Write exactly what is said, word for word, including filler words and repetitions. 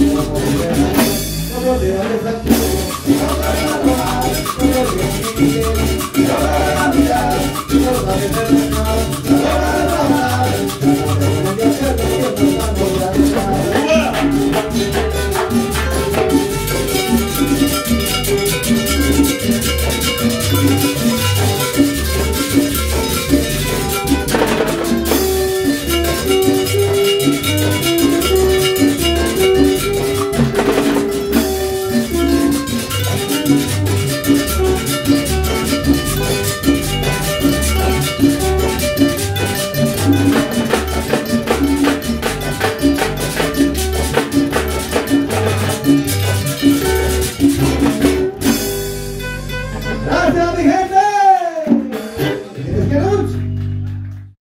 Gracias. Hallelujah.